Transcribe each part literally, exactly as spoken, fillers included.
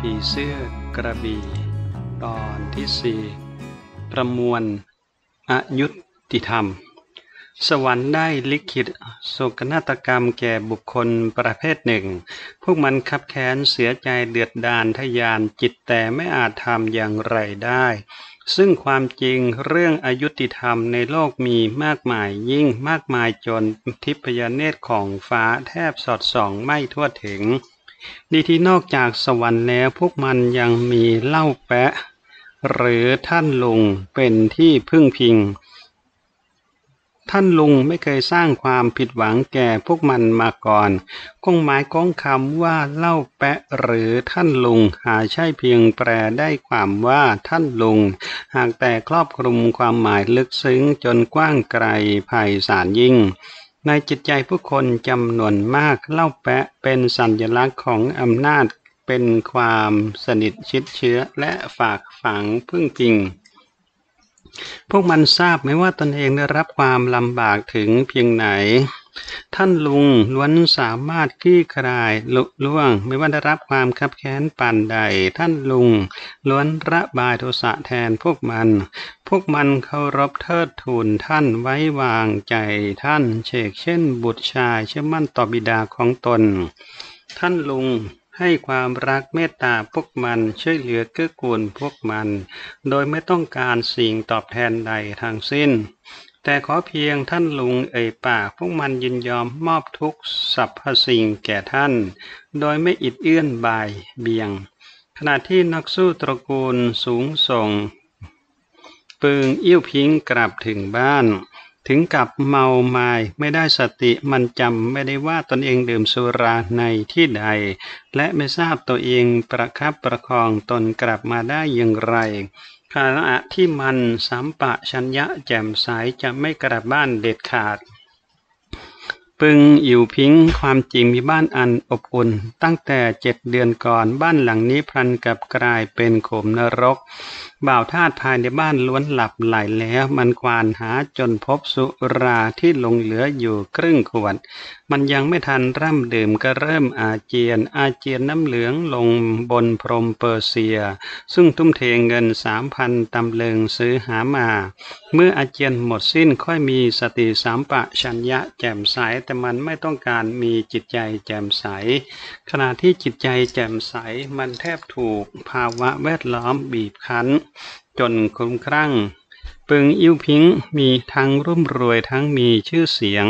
ผีเสื้อกระบี่ตอนที่สี่ประมวลอยุติธรรมสวรรค์ได้ลิขิตโศกนาฏกรรมแก่บุคคลประเภทหนึ่งพวกมันคับแค้นเสียใจเดือดดาลทะยานจิตแต่ไม่อาจทำอย่างไรได้ซึ่งความจริงเรื่องอยุติธรรมในโลกมีมากมายยิ่งมากมายจนทิพยเนตรของฟ้าแทบสอดส่องไม่ทั่วถึงดีที่นอกจากสวรรค์แล้วพวกมันยังมีเล่าแปะหรือท่านลุงเป็นที่พึ่งพิงท่านลุงไม่เคยสร้างความผิดหวังแก่พวกมันมาก่อนก้องหมายก้องคำว่าเล่าแปะหรือท่านลุงหาใช่เพียงแปลได้ความว่าท่านลุงหากแต่ครอบคลุมความหมายลึกซึ้งจนกว้างไกลไพศาลยิ่งในจิตใจผู้คนจำนวนมากเล่าแปะเป็นสัญลักษณ์ของอำนาจเป็นความสนิทชิดเชื้อและฝากฝังพึ่งพิงพวกมันทราบไหมว่าตนเองได้รับความลำบากถึงเพียงไหนท่านลุงล้วนสามารถคลี่คลายลุล่วงไม่ว่าได้รับความคับแค้นปานใดท่านลุงล้วนระบายโทสะแทนพวกมันพวกมันเคารพเทิดทูนท่านไว้วางใจท่านเชกเช่นบุตรชายเชื่อมั่นต่อบิดาของตนท่านลุงให้ความรักเมตตาพวกมันช่วยเหลือเกื้อกูลพวกมันโดยไม่ต้องการสิ่งตอบแทนใดทั้งสิ้นแต่ขอเพียงท่านลุงเอ่ยปากพวกมันยินยอมมอบทุกสรรพสิ่งแก่ท่านโดยไม่อิดเอื้อนบ่ายเบี่ยงขณะที่นักสู้ตระกูลสูงส่งปึงอิ้วพิงกลับถึงบ้านถึงกับเมามายไม่ได้สติมันจำไม่ได้ว่าตนเองดื่มสุราในที่ใดและไม่ทราบตัวเองประคับประคองตนกลับมาได้อย่างไรขณะที่มันสัมปชัญญะแจ่มใสจะไม่กลับบ้านเด็ดขาดปึงอิ๋วพิงความจริงมีบ้านอันอบอุ่นตั้งแต่เจ็ดเดือนก่อนบ้านหลังนี้พลันกับกลายเป็นโขมนรกบ่าวทาสภายในบ้านล้วนหลับไหลแล้วมันควานหาจนพบสุราที่หลงเหลืออยู่ครึ่งขวดมันยังไม่ทันร่ำดื่มก็เริ่มอาเจียนอาเจียนน้ำเหลืองลงบนพรมเปอร์เซียซึ่งทุ่มเทเงินสามพันตำลึงซื้อหามาเมื่ออาเจียนหมดสิ้นค่อยมีสติสัมปชัญญะแจ่มใสแต่มันไม่ต้องการมีจิตใจแจ่มใสขณะที่จิตใจแจ่มใสมันแทบถูกภาวะแวดล้อมบีบคั้นจนคลุ้มคลั่งปึงอิ้วพิงมีทั้งร่ำรวยทั้งมีชื่อเสียง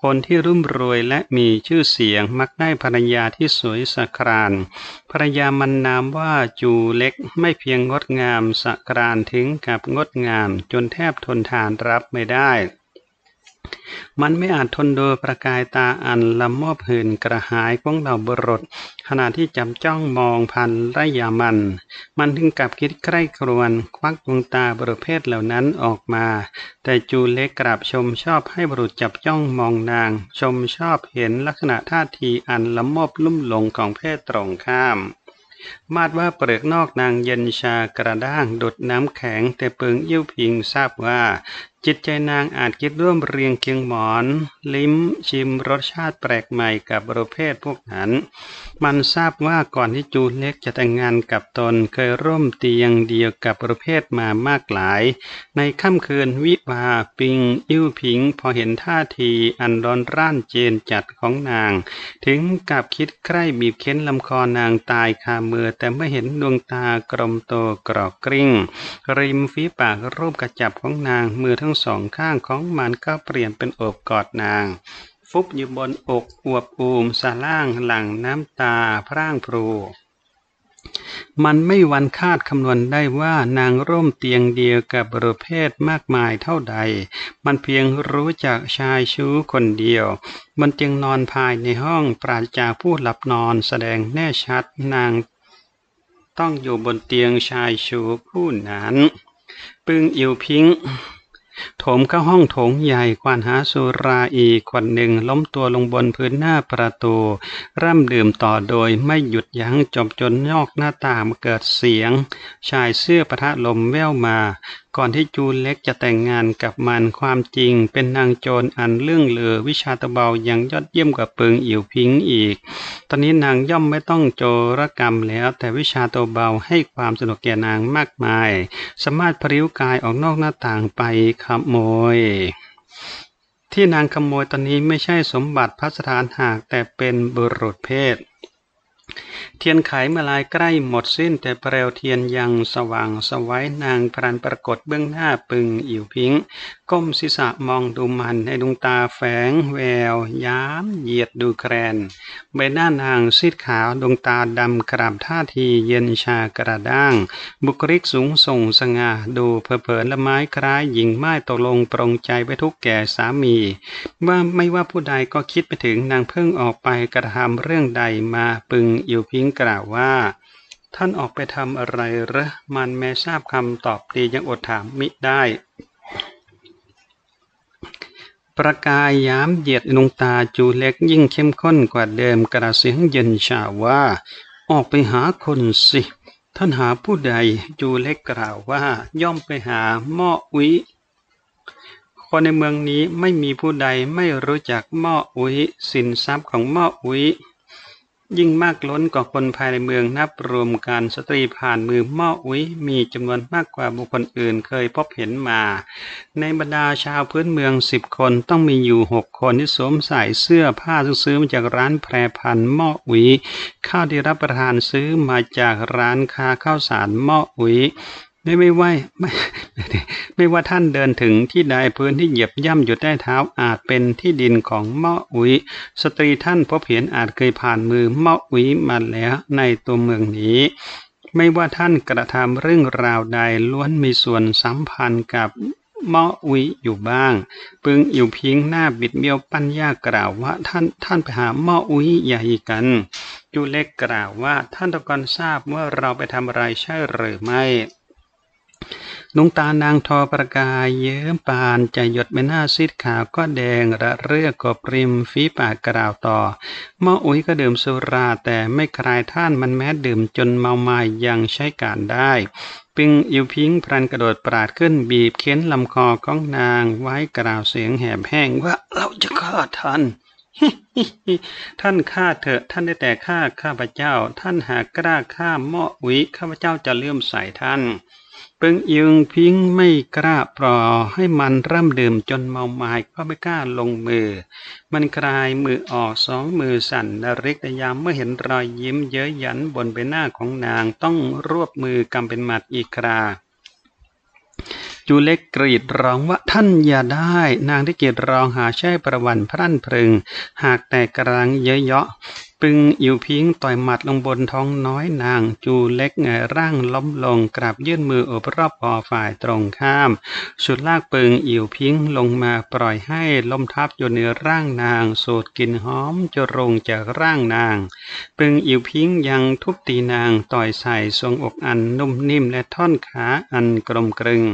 คนที่ร่ำรวยและมีชื่อเสียงมักได้ภรรยาที่สวยสกรานภรรยามันนามว่าจูเล็กไม่เพียงงดงามสกรานถึงกับงดงามจนแทบทนทานรับไม่ได้มันไม่อาจทนดูประกายตาอันละมอบหื่นกระหายของเหล่าบุรุษขณะที่จำจ้องมองพันไรยามันมันถึงกับคิดใคร่ครวญควักดวงตาบุรุษเพศเหล่านั้นออกมาแต่จูเล็กกลับชมชอบให้บุรุษจับจ้องมองนางชมชอบเห็นลักษณะท่าทีอันละมอบลุ่มหลงของเพศตรงข้ามมาดว่าเปลือกนอกนางเย็นชากระด้างดุจน้ำแข็งแต่ปึงอิ้วพิงทราบว่าจิตใจนางอาจคิดร่วมเรียงเคียงหมอนลิ้มชิมรสชาติแปลกใหม่กับประเภทพวกนั้นมันทราบว่าก่อนที่จูเล็กจะแต่งงานกับตนเคยร่วมเตียงเดียวกับประเภทมามากหลายในค่ำคืนวิวาห์ปึงอิ้วพิงพอเห็นท่าทีอันร้อนร่านเจนจัดของนางถึงกับคิดใคร่บีบเค้นลำคอนางตายคามือแต่เมื่อเห็นดวงตากลมโตกรอกกริ่งริมฝีปากรูปกระจับของนางมือทั้งสองข้างของมันก็เปลี่ยนเป็นโอบกอดนางฟุบอยู่บนอกอวบอูมสะล่างหลั่งน้ำตาพร่างพรูมันไม่วันคาดคำนวณได้ว่านางร่วมเตียงเดียวกับบุพเพศมากมายเท่าใดมันเพียงรู้จักชายชู้คนเดียวบนเตียงนอนภายในห้องปราศจากผู้หลับนอนแสดงแน่ชัดนางต้องอยู่บนเตียงชายชู้ผู้นั้นปึงอิ๋วพิงโถมเข้าห้องโถงใหญ่ควานหาสุราอีกขวดหนึ่งล้มตัวลงบนพื้นหน้าประตูร่ำดื่มต่อโดยไม่หยุดยั้งจบจนนอกหน้าต่างเกิดเสียงชายเสื้อปะทะลมแว่วมา ก่อนที่จูเล็กจะแต่งงานกับมันความจริงเป็นนางโจรอันเรื่องเลือวิชาตะเบายังยอดเยี่ยมกว่าเปิงอิ๋วพิงอีกตอนนี้นางย่อมไม่ต้องโจรกรรมแล้วแต่วิชาตะเบาให้ความสนุกแก่นางมากมายสามารถพริ้วกายออกนอกหน้าต่างไปขโมยที่นางขโมยตอนนี้ไม่ใช่สมบัติพระสถานหากแต่เป็นบุรุษเพศเทียนไขมาลายใกล้หมดสิ้นแต่เปลวเทียนยังสว่างสวัยนางพรันปรากฏเบื้องหน้าปึงอิ๋วพิงก้มศีรษะมองดูมันในดวงตาแฝงแววย้ำเหยียดดูแคลนใบหน้านางซีดขาวดวงตาดำกร่ำท่าทีเย็นชากระด้างบุคลิกสูงส่งสง่าดูเผอเผอละไม้คล้ายหญิงไม้ตกลงปรงใจไว้ทุกแก่สามีว่าไม่ว่าผู้ใดก็คิดไปถึงนางเพิ่งออกไปกระทำเรื่องใดมาปึงอิ๋วพิงกล่าวว่าท่านออกไปทำอะไรเหรอมันแม้ทราบคำตอบดียังอดถามมิได้ประกายย้ำเหยียดดวงตาจูเล็กยิ่งเข้มข้นกว่าเดิมกระเสียงเย็นฉ่าว่าออกไปหาคนสิท่านหาผู้ใดจูเล็กกล่าวว่าย่อมไปหาหม้อวิคนในเมืองนี้ไม่มีผู้ใดไม่รู้จักหม้อวิสินทรัพย์ของหม้อวิยิ่งมากล้นกว่าคนภายในเมืองนับรวมกันสตรีผ่านมือหม้ออุ้ยมีจำนวนมากกว่าบุคคลอื่นเคยพบเห็นมาในบรรดาชาวพื้นเมืองสิบคนต้องมีอยู่หกคนที่สวมใส่เสื้อผ้าซื้อมาจากร้านแพรพันหม้ออุ้ยข้าวที่รับประทานซื้อมาจากร้านค้าข้าวสารหม้ออุ้ยไม่ไม่ไหวไม่ไม่ว่าท่านเดินถึงที่ใดพื้นที่เหยียบย่ำอยู่ใต้เท้าอาจเป็นที่ดินของหม้ออุ้ยสตรีท่านพบเห็นอาจเคยผ่านมือหม้ออุ้ยมาแล้วในตัวเมืองนี้ไม่ว่าท่านกระทำเรื่องราวใดล้วนมีส่วนสัมพันธ์กับหม้ออุ้ยอยู่บ้างปึงอิ๋วพิงหน้าบิดเบี้ยวปั้นยากกล่าวว่าท่านท่านไปหาหม้ออุ้ยใหญ่กันจูเล็กกล่าวว่าท่านต้องการทราบว่าเราไปทำอะไรใช่หรือไม่ดวงตานางทอประกายเยิ้มปานใจหยดใบหน้าซีดขาวก็แดงระเรื่อกบริมฝีปากกล่าวต่อหม้ออุ้ยก็ดื่มสุราแต่ไม่คลายท่านมันแม้ดื่มจนเมาไม้ยังใช้การได้ปึงอิ๋วพิงพลันกระโดดปราดขึ้นบีบเค้นลำคอของนางไว้กล่าวเสียงแหบแห้งว่าเราจะฆ่าท่านท่านฆ่าเถอะท่านได้แต่ฆ่าข้าพเจ้าท่านหากกล้าฆ่าหม้ออุ้ยข้าพเจ้าจะเลื่อมใสท่านปึงอิ๋วพิงไม่กล้าปล่อยให้มันร่ำดื่มจนเมาไม้ก็ไม่กล้าลงมือมันคลายมือออกสองมือสั่นระริกแต่ยามเมื่อเห็นรอยยิ้มเย้ยหยันบนใบหน้าของนางต้องรวบมือกำเป็นหมัดอีกคราจูเล็กกรีดร้องว่าท่านอย่าได้นางได้กรีดร้องหาใช่ประวันพรั่นพรึงหากแต่กลางเยอะเยาะปึงอิ๋วพิงต่อยหมัดลงบนท้องน้อยนางจูเล็กไงร่างล้มลงกราบยื่นมือโอบรอบคอฝ่ายตรงข้ามสุดลากปึงอิ๋วพิงลงมาปล่อยให้ล้มทับอยู่เหนือร่างนางสูดกลิ่นหอมจรวงจากร่างนางปึงอิ๋วพิงยังทุบตีนางต่อยใส่ทรงอกอันนุ่มนิ่มและท่อนขาอันกลมกลึง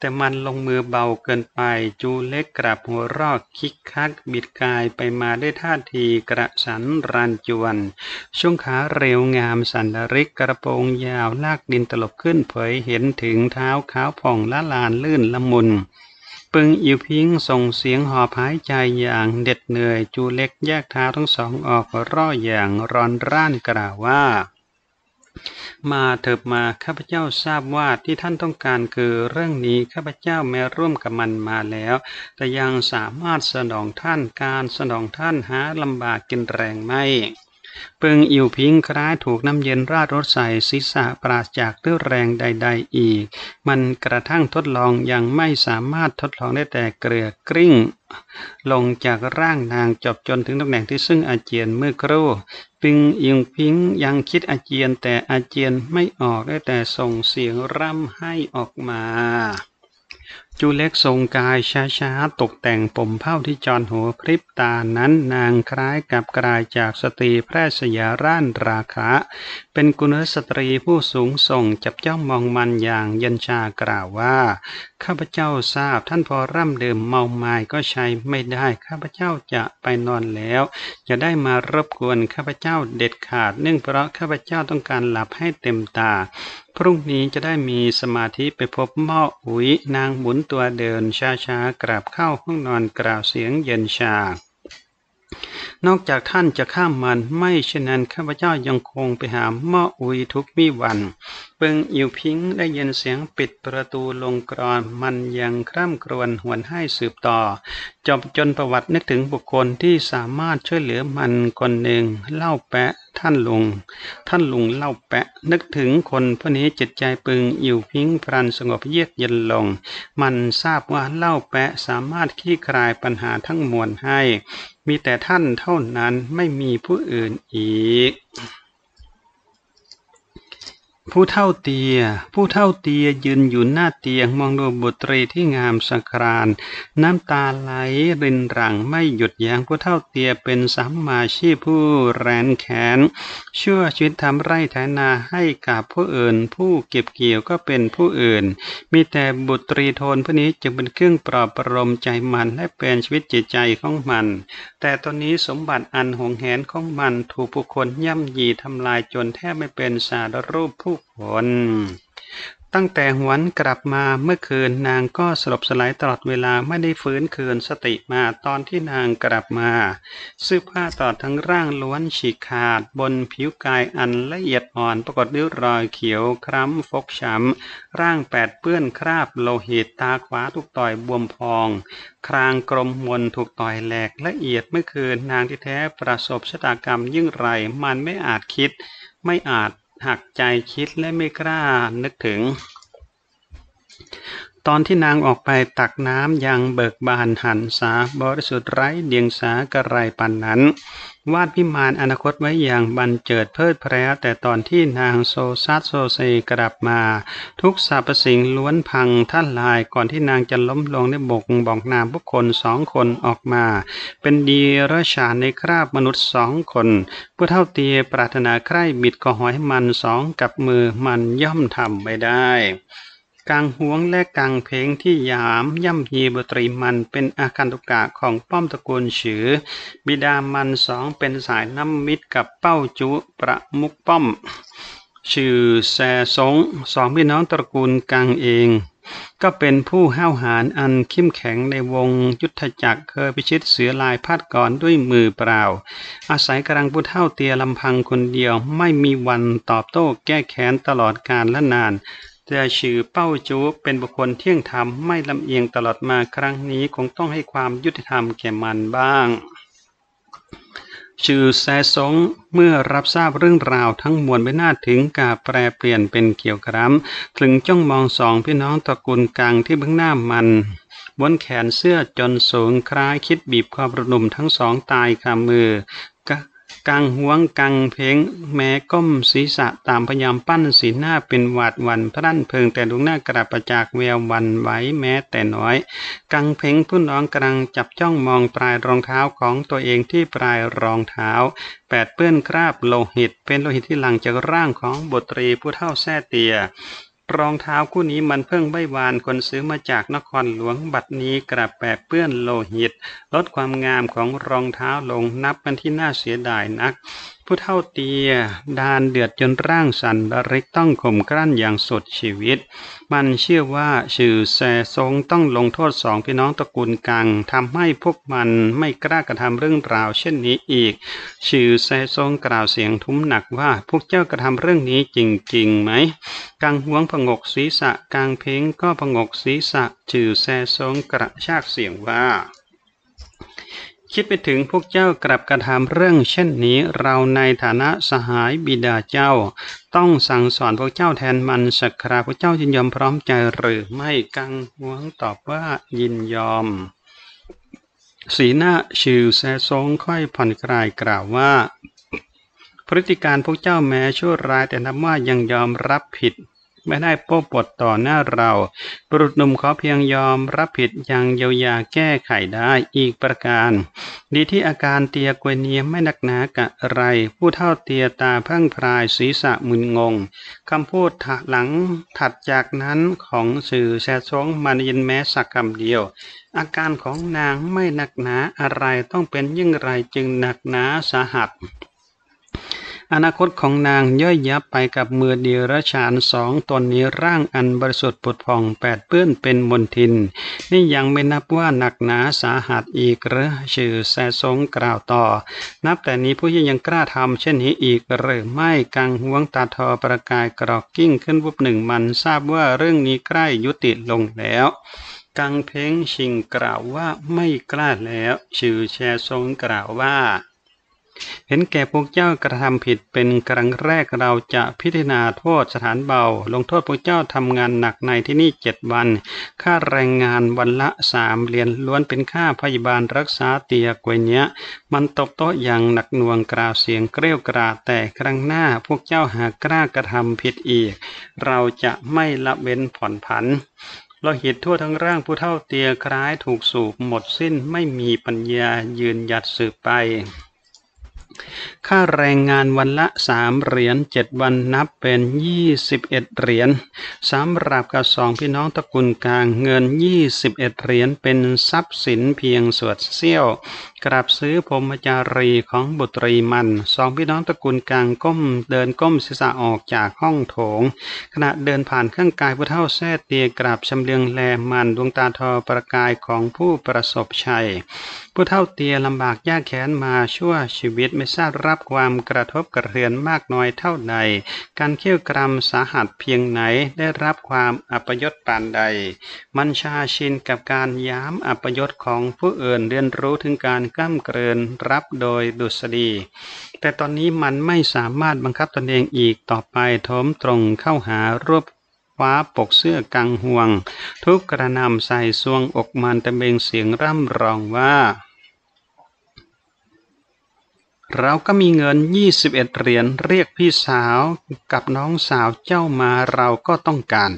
แต่มันลงมือเบาเกินไปจูเล็กกลับหัวรอกคิกคักบิดกายไปมาได้ท่าทีกระสันรันจวนช่วงขาเร็วงามสันดาริกกระโปรงยาวลากดินตลบขึ้นเผยเห็นถึงเท้าขาวผ่องละลานลื่นละมุนปึงอิ๋วพิงส่งเสียงหอบหายใจอย่างเด็ดเหนื่อยจูเล็กแยกเท้าทั้งสองออกร่ออย่างร้อนร่านกล่าวว่ามาเถิดมาข้าพเจ้าทราบว่าที่ท่านต้องการคือเรื่องนี้ข้าพเจ้าแม้ร่วมกับมันมาแล้วแต่ยังสามารถสนองท่านการสนองท่านหาลำบากกินแรงไม่เปิงอิ๋วพิงคล้ายถูกน้ำเย็นราดรถใส่ศีรษะปราศจากเรี่ยวแรงใดๆอีกมันกระทั่งทดลองยังไม่สามารถทดลองได้แต่เกลือกลิ้งลงจากร่างนางจบจนถึงตำแหน่งที่ซึ่งอาเจียนเมื่อครู่ปึงอิ๋วพิงยังคิดอาเจียนแต่อาเจียนไม่ออกได้แต่ส่งเสียงร่ำให้ออกมาจูเล็กทรงกายช้าๆตกแต่งผมเผ้าที่จอนหัวพริบตานั้นนางคล้ายกับกลายจากสตรีแพร่สยาร่านราคะเป็นกุณสตรีผู้สูงส่งจับจ้องมองมันอย่างเย็นชากล่าวว่า ข้าพเจ้าทราบท่านพอร่ำดื่มเมามายก็ใช้ไม่ได้ข้าพเจ้าจะไปนอนแล้วจะได้มารบกวนข้าพเจ้าเด็ดขาดเนื่องเพราะข้าพเจ้าต้องการหลับให้เต็มตาพรุ่งนี้จะได้มีสมาธิไปพบหม้ออุ๋ยนางหมุนตัวเดินช้าๆกราบเข้าห้องนอนกล่าวเสียงเย็นชานอกจากท่านจะข้ามมันไม่เช่นนั้นข้าพเจ้ายังคงไปหาหม้ออุ๋ยทุกมิวันเปิงอิวพิงได้ยินเสียงปิดประตูลงกรอนมันยังคร่ำครวญหวนให้สืบต่อจบจนประวัตินึกถึงบุคคลที่สามารถช่วยเหลือมันคนหนึ่งเล่าแปะท่านลุงท่านลุงเล่าแปะนึกถึงคนผู้นี้จิตใจเปิงอิวพิงพลันสงบเยือกเย็นลงมันทราบว่าเล่าแปะสามารถคลี่คลายปัญหาทั้งมวลให้มีแต่ท่านเท่านั้นไม่มีผู้อื่นอีกผู้เฒ่าเตียผู้เฒ่าเตียยืนอยู่หน้าเตียงมองดูบุตรีที่งามสักการ์น้ำตาไหลรินหลั่งไม่หยุดยั้งผู้เฒ่าเตียเป็นสัมมาชีพผู้แร้นแค้นชั่วชีวิตทำไร่ไถนาให้กับผู้อื่นผู้เก็บเกี่ยวก็เป็นผู้อื่นมีแต่บุตรีโทนผู้นี้จึงเป็นเครื่องปลอบประโลมใจมันและเป็นชีวิตจิตใจของมันแต่ตอนนี้สมบัติอันหวงแหนของมันถูกบุคคลย่ำยีทำลายจนแทบไม่เป็นสารรูปผู้คนตั้งแต่หวนกลับมาเมื่อคืนนางก็สลบสลายตลอดเวลาไม่ได้ฟื้นคืนสติมาตอนที่นางกลับมาเสื้อผ้าตลอดทั้งร่างล้วนฉีกขาดบนผิวกายอันละเอียดอ่อนปรากฏด้วยรอยเขียวคล้ำฟกช้ำร่างแปดเปื้อนคราบโลหิตตาขวาถูกต่อยบวมพองครางกลมมนถูกต่อยแหลกละเอียดเมื่อคืนนางที่แท้ประสบชะตากรรมยิ่งไรมันไม่อาจคิดไม่อาจหักใจคิดและไม่กล้านึกถึงตอนที่นางออกไปตักน้ำยังเบิกบานหันษาบริสุทธิ์ไร้เดียงสากระไรปันนั้นวาดวิมานอนาคตไว้อย่างบันเจิดเพลิดเพลินแต่ตอนที่นางโซซัดโซเซกลับมาทุกสรรพสิ่งล้วนพังท่านลายก่อนที่นางจะล้มลงได้บกบอกนามบุคคลสองคนออกมาเป็นเดรัจฉานในคราบมนุษย์สองคนผู้เฒ่าเตียปรารถนาใคร่บิดก็หอยมันสองกับมือมันย่อมทำไม่ได้กังหวงและกังเพงที่ยามย่ำยีบุตรีมันเป็นอาคันตุกะของป้อมตระกูลฉือบิดามันสองเป็นสายน้ำมิตรกับเป้าจุประมุกป้อมชื่อแสสงสองพี่น้องตระกูลกังเองก็เป็นผู้ห้าวหาญอันเข้มแข็งในวงยุทธจักรเคยพิชิตเสือลายพาดก่อนด้วยมือเปล่าอาศัยกำลังผู้เฒ่าเตียลำพังคนเดียวไม่มีวันตอบโต้แก้แค้นตลอดกาลและนานแต่ชื่อเป้าจูเป็นบุคคลเที่ยงธรรมไม่ลำเอียงตลอดมาครั้งนี้คงต้องให้ความยุติธรรมแก่มันบ้างชื่อแสสงเมื่อรับทราบเรื่องราวทั้งมวลไปน่าถึงกับแปรเปลี่ยนเป็นเกี่ยวกร้ำถึงจ้องมองสองพี่น้องตระกูลกังที่เบื้องหน้ามันบนแขนเสื้อจนสูงคล้ายคิดบีบคอประหนุ่มทั้งสองตายคามือกังหวงกังเพงแม้ก้มศีรษะตามพยายามปั้นสีหน้าเป็นหวาดหวั่นพรั่นเพิงแต่ดวงหน้ากระประจากแววหวั่นไหวแม้แต่น้อยกังเพงผู้น้องกำลังจับจ้องมองปลายรองเท้าของตัวเองที่ปลายรองเท้าแปดเปื้อนคราบโลหิตเป็นโลหิตที่หลั่งจากร่างของบุตรีผู้เฒ่าแซ่เตียรองเท้าคู่นี้มันเพิ่งใบวานคนซื้อมาจากนครหลวงบัดนี้กระแปะเปื้อนโลหิตลดความงามของรองเท้าลงนับเป็นที่น่าเสียดายนักผู้เฒ่าเตียดานเดือดจนร่างสั่นระริกต้องข่มกลั้นอย่างสุดชีวิตมันเชื่อว่าชื่อแสซงต้องลงโทษสองพี่น้องตระกูลกังทำให้พวกมันไม่กล้ากระทำเรื่องราวเช่นนี้อีกชื่อแสซงกล่าวเสียงทุ้มหนักว่าพวกเจ้ากระทำเรื่องนี้จริงๆไหมกังหวงผงกศีรษะกังเพงก็ผงกศีรษะชื่อแสซงกระชากเสียงว่าคิดไปถึงพวกเจ้ากลับกระทำเรื่องเช่นนี้เราในฐานะสหายบิดาเจ้าต้องสั่งสอนพวกเจ้าแทนมันสักคราพวกเจ้ายินยอมพร้อมใจหรือไม่กังหวงตอบว่ายินยอมสีหน้าชิวแสซงค่อยผ่อนคลายกล่าวว่าพฤติการพวกเจ้าแม้ชั่วร้ายแต่นับว่ายังยอมรับผิด ไม่ได้โป้ปดต่อหน้าเราบุรุษหนุ่มขอเพียงยอมรับผิดอย่างเยียวยาแก้ไขได้อีกประการดีที่อาการเตียกวยเนียไม่หนักหนากะไรผู้เท่าเตียตาพังพรายศีรษะมึนงงคำพูดหลังถัดจากนั้นของสื่อแสซงมันยินแม้สักคำเดียวอาการของนางไม่หนักหนาอะไรต้องเป็นยิ่งไรจึงหนักหนาสาหัสอนาคตของนางย่อยยับไปกับมือเดียร์ชานสองตนนี้ร่างอันบริสุทธิ์ผุดผ่องแปดเปื้อนเป็นมลทินนี่ยังไม่นับว่าหนักหนาสาหัสอีกหรือชื่อแสซงกล่าวต่อนับแต่นี้ผู้ยังกล้าทำเช่นนี้อีกหรือไม่กังหวงตาทอประกายกรอกกิ้งขึ้นวุบหนึ่งมันทราบว่าเรื่องนี้ใกล้ยุติลงแล้วกังเพ้งชิงกล่าวว่าไม่กล้าแล้วชื่อแสซงกล่าวว่าเห็นแก่พวกเจ้ากระทำผิดเป็นครั้งแรกเราจะพิจารณาโทษสถานเบาลงโทษพวกเจ้าทำงานหนักในที่นี่เจ็ดวันค่าแรงงานวันละสามเหรียญล้วนเป็นค่าพยาบาลรักษาเตียกวยเนี้ยมันตบโต๊ะอย่างหนักหน่วงกล่าวเสียงเกรี้ยวกราดแต่ครั้งหน้าพวกเจ้าหากกล้ากระทำผิดอีกเราจะไม่ละเว้นผ่อนผันโลหิตทั่วทั้งร่างผู้เท่าเตียคล้ายถูกสูบหมดสิ้นไม่มีปัญญายืนหยัดสืบไปค่าแรงงานวันละสามเหรียญเจ็ดวันนับเป็นยี่สิบเอ็ดเหรียญสำหรับกับสองพี่น้องตระกูลกลางเงินยี่สิบเอ็ดเหรียญเป็นทรัพย์สินเพียงส่วนเสี้ยวกราบซื้อพรหมจารีของบุตรีมันสองพี่น้องตระกูลกลางก้มเดินก้มศีรษะออกจากห้องโถงขณะเดินผ่านเครื่องกายผู้เฒ่าแซ่เตียกราบชำเลืองแลมันดวงตาทอประกายของผู้ประสบชัยผู้เฒ่าเตียลำบากยากแค้นมาชั่วชีวิตไม่ทราบรับความกระทบกระเทือนมากน้อยเท่าใดการเคี่ยวกรำสาหัสเพียงไหนได้รับความอัปยศปานใดมันชาชินกับการย้ำอัปยศของผู้อื่นเรียนรู้ถึงการกล้ำเกรินรับโดยดุษฎีแต่ตอนนี้มันไม่สามารถบังคับตนเองอีกต่อไปโถมตรงเข้าหารวบคว้าปกเสื้อกังห่วงทุบกระหน่ำใส่ซวงอกมันตะเบงเสียงร่ำร้องว่าเราก็มีเงินยี่สิบเอ็ดเหรียญเรียกพี่สาวกับน้องสาวเจ้ามาเราก็ต้องการ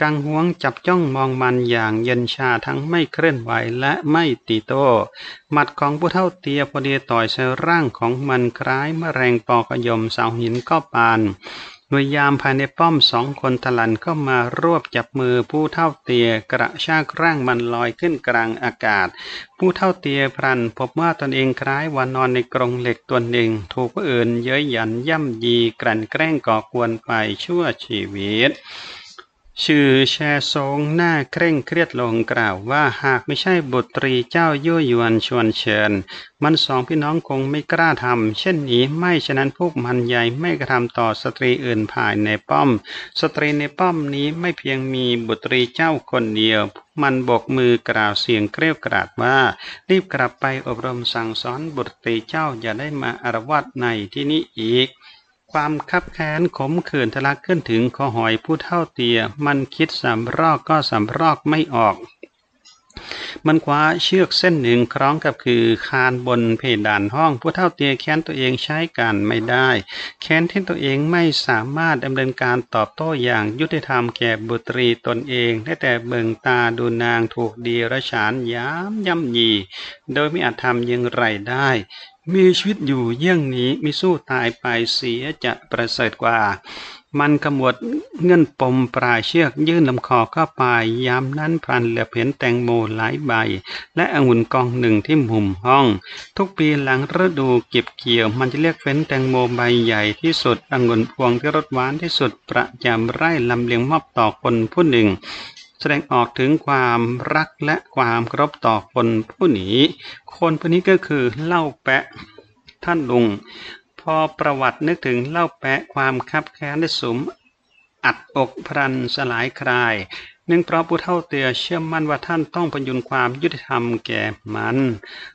กังหวงจับจ้องมองมันอย่างเย็นชาทั้งไม่เคลื่อนไหวและไม่ตีโต้หมัดของผู้เฒ่าเตียพอดีต่อยใส่ร่างของมันคล้ายแมลงปอกระยมเสาหินก็ปานหน่วยยามภายในป้อมสองคนทะลันเข้ามารวบจับมือผู้เฒ่าเตียกระชากร่างมันลอยขึ้นกลางอากาศผู้เฒ่าเตียพลันพบว่าตนเองคล้ายว่านอนในกรงเหล็กตัวหนึ่งถูกผู้อื่นเย้ยหยันย่ำยีกลั่นแกล้งก่อกวนไปชั่วชีวิตชื่อแชซงหน้าเคร่งเครียดลงกล่าวว่าหากไม่ใช่บุตรีเจ้ายั่วยวนชวนเชิญมันสองพี่น้องคงไม่กล้าทำเช่นนี้ไม่ฉะนั้นพวกมันใหญ่ไม่กระทำต่อสตรีอื่นภายในป้อมสตรีในป้อมนี้ไม่เพียงมีบุตรีเจ้าคนเดียวมันบกมือกล่าวเสียงเกรี้ยวกราดว่ารีบกลับไปอบรมสั่งสอนบุตรีเจ้าอย่าได้มาอาละวาดในที่นี้อีกความคับแค้นขมขื่นทะลักขึ้นถึงคอหอยผู้เท่าเตียมันคิดสำรอกก็สำรอกไม่ออกมันคว้าเชือกเส้นหนึ่งคล้องกับคือคานบนเพดานห้องผู้เฒ่าเตียแค้นตัวเองใช้การไม่ได้แค้นที่ตัวเองไม่สามารถดำเนินการตอบโต้อย่างยุติธรรมแก่บุตรีตนเองได้แต่เบิ่งตาดูนางถูกเดียร์ฉานย้ำย่ำยีโดยไม่อาจทำยังไรได้มีชีวิตอยู่เยี่ยงนี้มิสู้ตายไปเสียจะประเสริฐกว่ามันขมวดเงื่อนปมปลายเชือกยื่นลำคอเข้าไปยามนั้นพลันเหลือบเห็นแตงโมหลายใบและองุ่นกองหนึ่งที่มุมห้องทุกปีหลังฤดูเก็บเกี่ยวมันจะเลือกเฟ้นแตงโมใบใหญ่ที่สุดองุ่นพวงที่รสหวานที่สุดประจำไร่ลำเลียงมอบต่อคนผู้หนึ่งแสดงออกถึงความรักและความเคารพต่อคนผู้นี้คนผู้นี้ก็คือเล่าแปะท่านลุงพอประวัตินึกถึงเล่าแปะความคับแค้นได้สุมอัดอกพรันสลายคลายเนื่องเพราะผู้เฒ่าเตียเชื่อมั่นว่าท่านต้องพยุงความยุติธรรมแก่มัน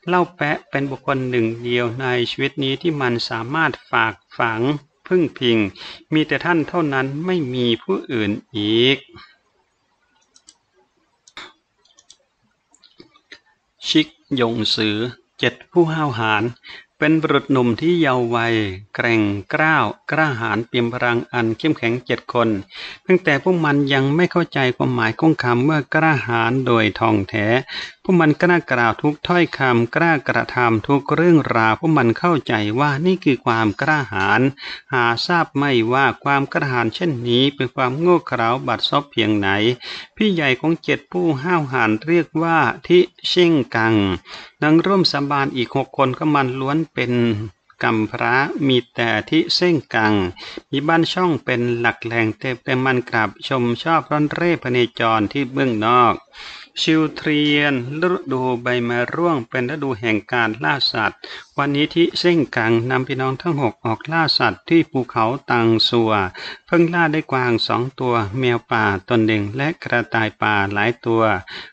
เล่าแปะเป็นบุคคลหนึ่งเดียวในชีวิตนี้ที่มันสามารถฝากฝังพึ่งพิงมีแต่ท่านเท่านั้นไม่มีผู้อื่นอีกชิกยงสือเจ็ดผู้ห้าวหาญ เป็นบุรุษหนุ่มที่เยาว์วัยแกร่งกล้ากล้าหาญเปี่ยมพลังอันเข้มแข็งเจ็ดคนเพียงแต่พวกมันยังไม่เข้าใจความหมายของคำเมื่อกล้าหาญโดยทองแท้พวกมันกล้ากล่าวทุกถ้อยคำกล้ากระทำทุกเรื่องราวพวกมันเข้าใจว่านี่คือความกล้าหาญหาทราบไม่ว่าความกล้าหาญเช่นนี้เป็นความโง่เขลาบัดซบเพียงไหนพี่ใหญ่ของเจ็ดผู้ห้าวหาญเรียกว่าทิชิ่งกังนางร่วมสาบานอีกหกคนก็มันล้วนเป็นกัมพระมีแต่ที่เส้งกังมีบ้านช่องเป็นหลักแหล่งเต็มแต่มันกลับชมชอบร่อนเร่พเนจรที่เบื้องนอกชิวเทียนฤดูใบไม้ร่วงเป็นฤดูแห่งการล่าสัตว์วันนี้ที่เส้งกังนำพี่น้องทั้งหกออกล่าสัตว์ที่ภูเขาตังสัวเพิ่งล่าได้กวางสองตัวแมวป่าตนหนึ่งและกระต่ายป่าหลายตัว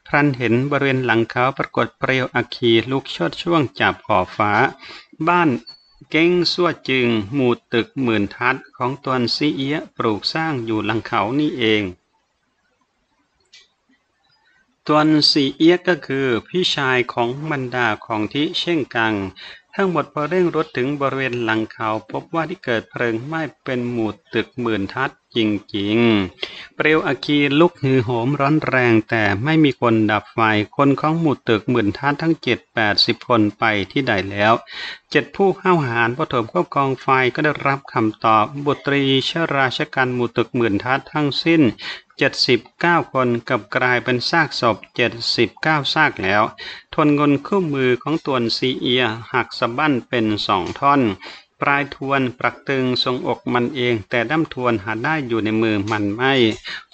พลันเห็นบริเวณหลังเขาปรากฏเปลวอัคคีลุกโชติช่วงจับขอบฟ้าบ้านเก้งซั่วจึงหมู่ตึกหมื่นทัดของตนซีเอียะปลูกสร้างอยู่หลังเขานี่เองตนซีเอียะก็คือพี่ชายของบรรดาของทิเช่งกังทั้งหมดพอเร่งรถถึงบริเวณหลังเขาพบว่าที่เกิดเพลิงไหม้เป็นหมู่ตึกหมื่นทัดจริงๆเปลวอัคคีลุกหือโหมร้อนแรงแต่ไม่มีคนดับไฟคนของหมู่ตึกหมื่นทัดทั้งเจ็ดแปดสิบคนไปที่ใดแล้วเจ็ดผู้ห้าวหาญพอถมเข้ากองไฟก็ได้รับคำตอบบุตรีชราชการหมู่ตึกหมื่นทัดทั้งสิ้นเจ็ดสิบเก้าคนกับกลายเป็นซากศพเจ็ดสิบเก้าซากแล้วทนเงินคู่มือของตวนซีเอียหักสะบั้นเป็นสองท่อนปลายทวนปรักตึงทรงอกมันเองแต่ด้ามทวนหาได้อยู่ในมือมันไม่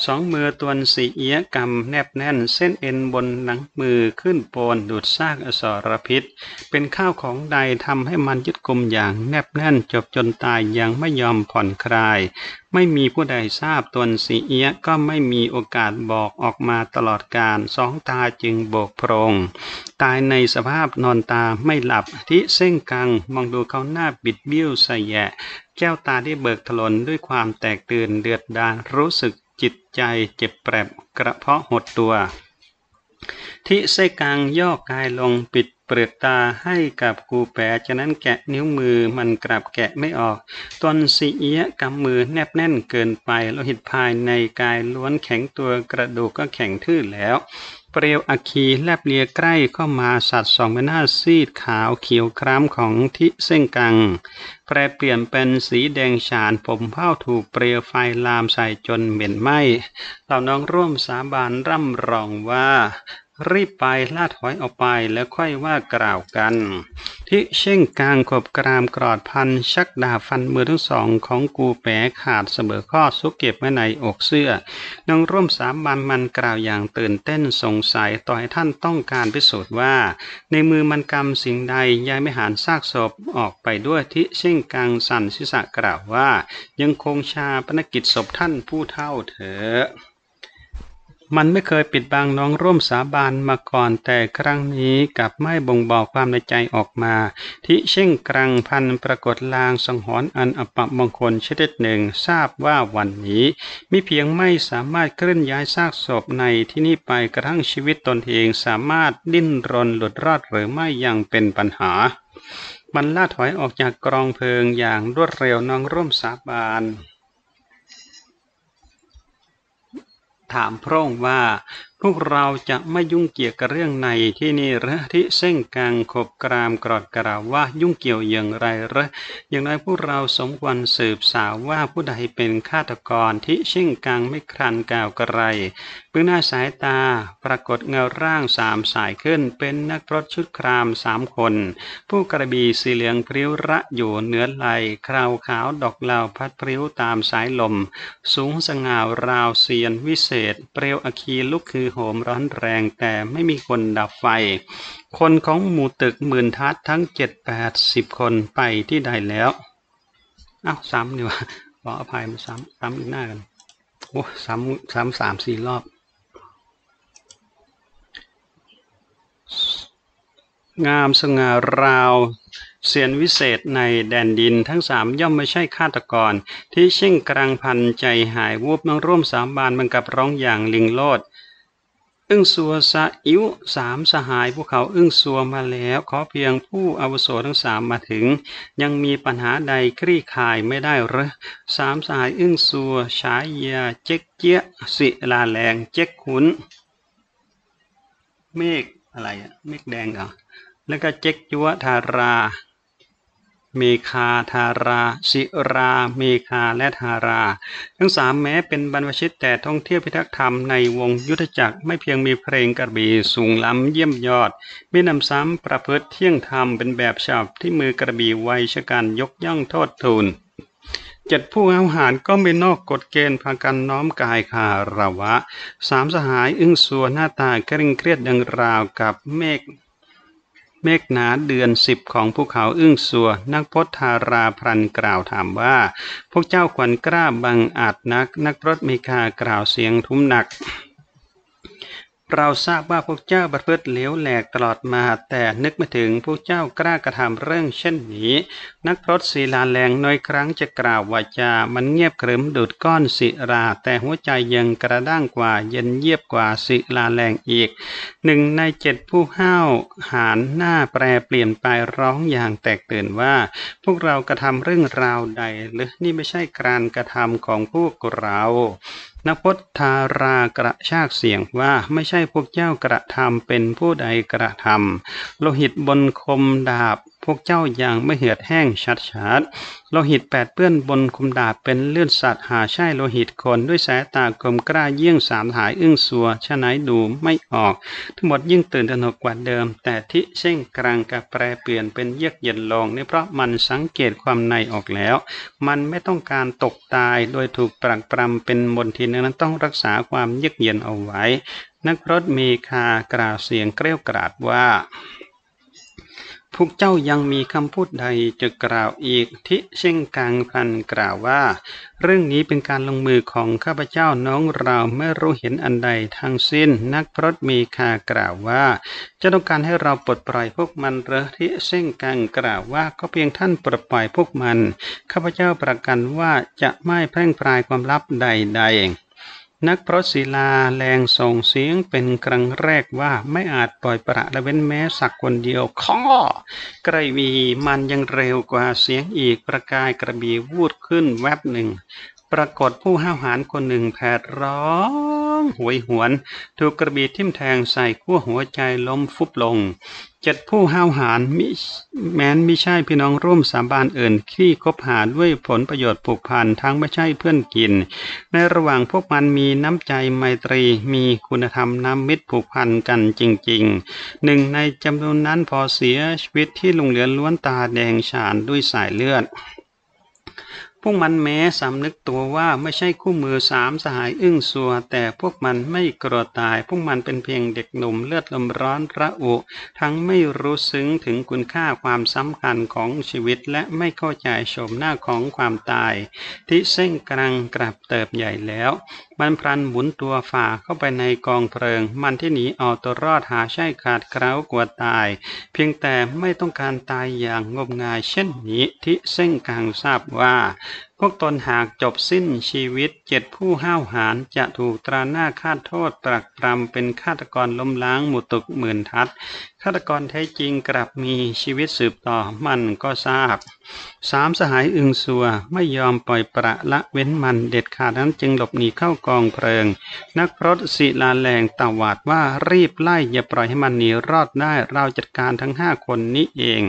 สองมือตวนสีเอียกำแนบแน่นเส้นเอ็นบนหนังมือขึ้นโปนดูดซากอสรพิษเป็นข้าวของใดทำให้มันยึดกุมอย่างแนบแน่นจบจนตายยังไม่ยอมผ่อนคลายไม่มีผู้ใดทราบตวนสีเอียก็ไม่มีโอกาสบอกออกมาตลอดการสองตาจึงโบกโพรงตายในสภาพนอนตาไม่หลับที่เส้นกังมองดูเขาหน้าบิดเบี้ยวใส่แย่แก้วตาที่เบิกถลนด้วยความแตกตื่นเดือดดาลรู้สึกจิตใจเจ็บแปรบกระเพาะหดตัวที่เส้นกังย่อกายลงปิดเปลือกตาให้กับกูแปะฉะนั้นแกะนิ้วมือมันกลับแกะไม่ออกตนสีเอียกำมือแนบแน่นเกินไปโลหิตภายในกายล้วนแข็งตัวกระดูกก็แข็งทื่อแล้วเปลวอัคคีแลบเลียใกล้เข้ามาสัตว์สองใบหน้าซีดขาวเขียวคล้ำของทิเส้งกังแปรเปลี่ยนเป็นสีแดงฉานผมเผ้าถูกเปลวไฟลามใส่จนเหม็นไหม้เหล่าน้องร่วมสาบานร่ำร้องว่ารีบไปลาดหอยออกไปแล้วค่อยว่ากล่าวกันที่เช่งกลางขบกรามกรอดพันชักดาบฟันมือทั้งสองของกูแปะขาดเสมอข้อซุกเก็บไว้ในอกเสื้อน้องร่วมสามบันมันกล่าวอย่างตื่นเต้นสงสัยต่อให้ท่านต้องการพิสูจน์ว่าในมือมันกำสิ่งใดยายไม่หันซากศพออกไปด้วยที่เช่งกลางสั่นศีรษะกล่าวว่ายังคงชาปนกิจศพท่านผู้เฒ่าเถอะมันไม่เคยปิดบังน้องร่วมสาบานมาก่อนแต่ครั้งนี้กลับไม่บ่งบอกความในใจออกมาที่เช่งกลางพันปรากฏลางสังหรณ์อันอัปมงคลชนิดหนึ่งทราบว่าวันนี้มิเพียงไม่สามารถเคลื่อนย้ายซากศพในที่นี้ไปกระทั่งชีวิตตนเองสามารถดิ้นรนหลุดรอดหรือไม่ยังเป็นปัญหามันล่าถอยออกจากกองเพลิงอย่างรวดเร็วน้องร่วมสาบานถามพระองค์ว่าพวกเราจะไม่ยุ่งเกี่ยวกับเรื่องในที่นี่หรือที่เส้นกลางขบกรามกรอดกล่าวว่ายุ่งเกี่ยวอย่างไรหรืออย่างไรพวกเราสมควรสืบสาวว่าผู้ใดเป็นฆาตกรที่เส้นกลางไม่ครั่นกล่าวกระไรเบื้องหน้าสายตาปรากฏเงาร่างสามสายขึ้นเป็นนักรบชุดครามสามคนผู้กระบี่สีเหลืองพริ้วระอยู่เหนือไหลคราวขาวดอกเหลาพัดพริ้วตามสายลมสูงสง่าราวเสียนวิเศษเปลวอัคคีลุกคือโหมร้อนแรงแต่ไม่มีคนดับไฟคนของหมู่ตึกหมื่นทัดทั้งเจ็ดแปดสิบคนไปที่ใดแล้วอ้าวซ้ำดีกว่าขออภัยมาซ้ำซ้ำอีกหน้ากันโอ้ซ้ำซ้ำสามสี่รอบงามสง่าราวเสียนวิเศษในแดนดินทั้งสามย่อมไม่ใช่ฆาตกรที่ชิ่งกลางพันใจหายวูบน้องร่วมสามบานบังกับร้องอย่างลิงโลด อึ้งซัวซะอิ้วสามสหายพวกเขาอึ้งซัวมาแล้วขอเพียงผู้อาวุโสทั้งสามมาถึงยังมีปัญหาใดคลี่คลายไม่ได้หรือสามสหายอึ้งซัวฉายาเจ๊กเจี๊ยสิลาแรงเจ๊กขุนเมฆอะไรอะเมฆแดงเหรอแล้วก็เจ๊กจัวธาราเมฆาธาราศิราเมฆาและธาราทั้งสามแม้เป็นบรรพชิตแต่ท่องเที่ยวพิทักษ์ธรรมในวงยุทธจักรไม่เพียงมีเพลงกระบี่สูงล้ำเยี่ยมยอดไม่นำซ้ำประพฤติเที่ยงธรรมเป็นแบบฉบับที่มือกระบี่ไวชะกันยกย่องโทษทูลเจ็ดผู้อาหารก็ไม่นอกกฎเกณฑ์พากันน้อมกายคารวะสามสหายอึ้งสัวหน้าตาเคร่งเครียดดังราวกับเมฆเมฆหนาเดือนสิบของภูเขาอึ้งสัวนักพจน์ธาราพลันกล่าวถามว่าพวกเจ้าขวัญกล้าบังอาจนักนักพรตเมฆากล่าวเสียงทุ้มหนักเราทราบว่าพวกเจ้าประพฤติเหลวแหลกตลอดมาแต่นึกไม่ถึงพวกเจ้ากล้ากระทำเรื่องเช่นนี้นักพรตศิลาแรงน้อยครั้งจะกล่าววาจามันเงียบขรึมดุจก้อนศิราแต่หัวใจยังกระด้างกว่าเย็นเยียบกว่าศิลาแรงอีกหนึ่งในเจ็ดผู้ห้าวหาญหน้าแปรเปลี่ยนไปร้องอย่างแตกตื่นว่าพวกเรากระทำเรื่องราวใดหรือนี่ไม่ใช่การกระทำของพวกเรานักพจน์ธารากระชากเสียงว่าไม่ใช่พวกเจ้ากระทำเป็นผู้ใดกระทำโลหิตบนคมดาบพวกเจ้ายังไม่เหือดแห้งชัดๆโลหิตแปดเปื้อนบนคมดาบเป็นเลือดสัตว์หาใช่โลหิตคนด้วยสายตาคมกล้าเยี่ยงสามหายอึ้งสัวชะไหนดูไม่ออกทั้งหมดยิ่งตื่นตระหนกกว่าเดิมแต่ทิเช่งกลางกระแปรเปลี่ยนเป็นเยือกเย็นลงนี่เพราะมันสังเกตความในออกแล้วมันไม่ต้องการตกตายโดยถูกปรักปรำเป็นมนทินนั้นต้องรักษาความเยือกเย็นเอาไว้นักพรตเมฆากล่าวเสียงเกรี้ยวกราดว่าพวกเจ้ายังมีคำพูดใดจะกล่าวอีกทิเช่งกลางพลันกล่าวว่าเรื่องนี้เป็นการลงมือของข้าพเจ้าน้องเราไม่รู้เห็นอันใดทั้งสิ้นนักพรตเมฆากล่าวว่าจะต้องการให้เราปลดปล่อยพวกมันหรือทิเช่งกลางกล่าวว่าก็เพียงท่านปลดปล่อยพวกมันข้าพเจ้าประกันว่าจะไม่แพร่งพรายความลับใดๆนักพรตศิลาแรงส่งเสียงเป็นครั้งแรกว่าไม่อาจปล่อยประละเว้นแม้สักคนเดียวข้อกระบี่มันยังเร็วกว่าเสียงอีกประกายกระบี่วูดขึ้นแวบหนึ่งปรากฏผู้ห้าวหาญคนหนึ่งแผดร้องหวยหวนถูกกระบี่ทิ่มแทงใส่ขั้วหัวใจล้มฟุบลงเจ็ดผู้ห้าวหาญมิแม้นมิใช่พี่น้องร่วมสาบานอื่นที่คบหาด้วยผลประโยชน์ผูกพันทั้งไม่ใช่เพื่อนกินในระหว่างพวกมันมีน้ำใจไมตรีมีคุณธรรมน้ำมิตรผูกพันกันจริงๆหนึ่งในจำนวนนั้นพอเสียชีวิตที่ลงเหลือล้วนตาแดงฉานด้วยสายเลือดพวกมันแม้สำนึกตัวว่าไม่ใช่คู่มือสามสหายอึ้งซัวแต่พวกมันไม่กลัวตายพวกมันเป็นเพียงเด็กหนุ่มเลือดลมร้อนระอุทั้งไม่รู้ซึ้งถึงคุณค่าความสำคัญของชีวิตและไม่เข้าใจโฉมหน้าของความตายที่เส้นกลางกลับเติบใหญ่แล้วมันพลันหมุนตัวฝ่าเข้าไปในกองเพลิงมันที่หนีเอาตัวรอดหาใช่ขาดเกล้ากลัวตายเพียงแต่ไม่ต้องการตายอย่างงมงายเช่นนี้ที่เส้นกลางทราบว่าพวกตนหากจบสิ้นชีวิตเจ็ดผู้ห้าวหาญจะถูกตราหน้าฆาตโทษตรักตรำเป็นฆาตกรล้มล้างหมู่ตึกหมื่นทัดฆาตกรแท้จริงกลับมีชีวิตสืบต่อมันก็ทราบสามสหายอึ้งซัวไม่ยอมปล่อยประละเว้นมันเด็ดขาดนั้นจึงหลบหนีเข้ากองเพลิงนักพรตศิลาแรงตวาดว่ารีบไล่อย่าปล่อยให้มันหนีรอดได้เราจัดการทั้งห้าคนนี้เอง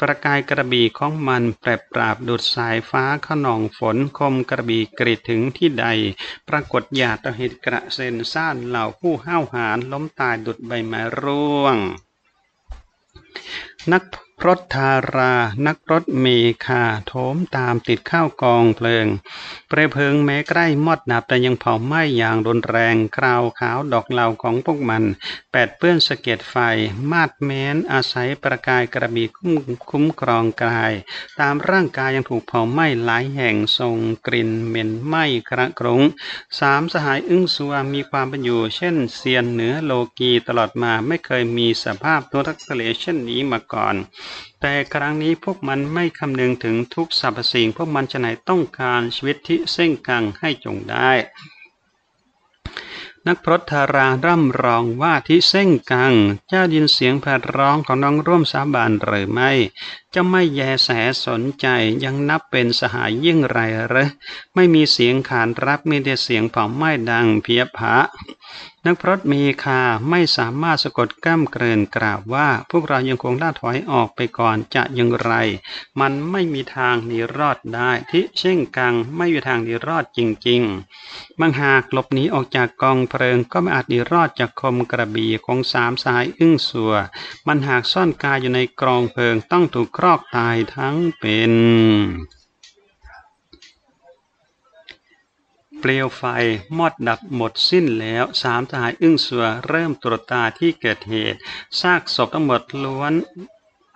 ประกายกระบี่ของมันแปรปราบดุจสายฟ้าขนองฝนคมกระบี่กรีดถึงที่ใดปรากฏหยาดตะเห็ดกระเซ็นซ่านเหล่าผู้ห้าวหาญล้มตายดุจใบไม้ร่วงนักพรตธารานักพรตเมฆาโถมตามติดข้าวกองเพลิงเปลวเพลิงแม้ใกล้มอดดับแต่ยังเผาไหม้อย่างรุนแรงคราวขาวดอกเหลาของพวกมันแปดเปื้อนสะเก็ดไฟมาดแม้นอาศัยประกายกระบี่คุ้มครองกายตามร่างกายยังถูกเผาไหม้หลายแห่งทรงกลิ่นเหม็นไหม้กระกรุงสามสหายอึ้งซัวมีความเป็นอยู่เช่นเซียนเหนือโลกีตลอดมาไม่เคยมีสภาพทุรทะเลเช่นนี้มาก่อนแต่ครั้งนี้พวกมันไม่คำนึงถึงทุกสรรพสิ่งพวกมันฉะไหนต้องการชีวิตที่เส้นกลางให้จงได้ นักพรตธาราร่ำร้องว่าทิเส้งกังเจ้ายินเสียงแผดร้องของน้องร่วมสาบานหรือไม่เจ้าไม่แยแสสนใจยังนับเป็นสหายยิ่งไรหรือไม่มีเสียงขานรับมีแต่เสียงเผาไหม้ดังเพียบพะนักพรตมีคาไม่สามารถสะกดก้ำเกลื่อนกล่าวว่าพวกเรายังคงล่าถอยออกไปก่อนจะยังไรมันไม่มีทางหนีรอดได้ทิเส้งกังไม่มีทางหนีรอดจริงๆบางหากหลบหนีออกจากกองเพลิงก็ไม่อาจหนีรอดจากคมกระบี่ของสามสายอึ้งสัวมันหากซ่อนกายอยู่ในกองเพลิงต้องถูกครอกตายทั้งเป็นเปลวไฟมอดดับหมดสิ้นแล้วสามสหายอึ้งสัวเริ่มตรวจตาที่เกิดเหตุซากศพทั้งหมดล้วน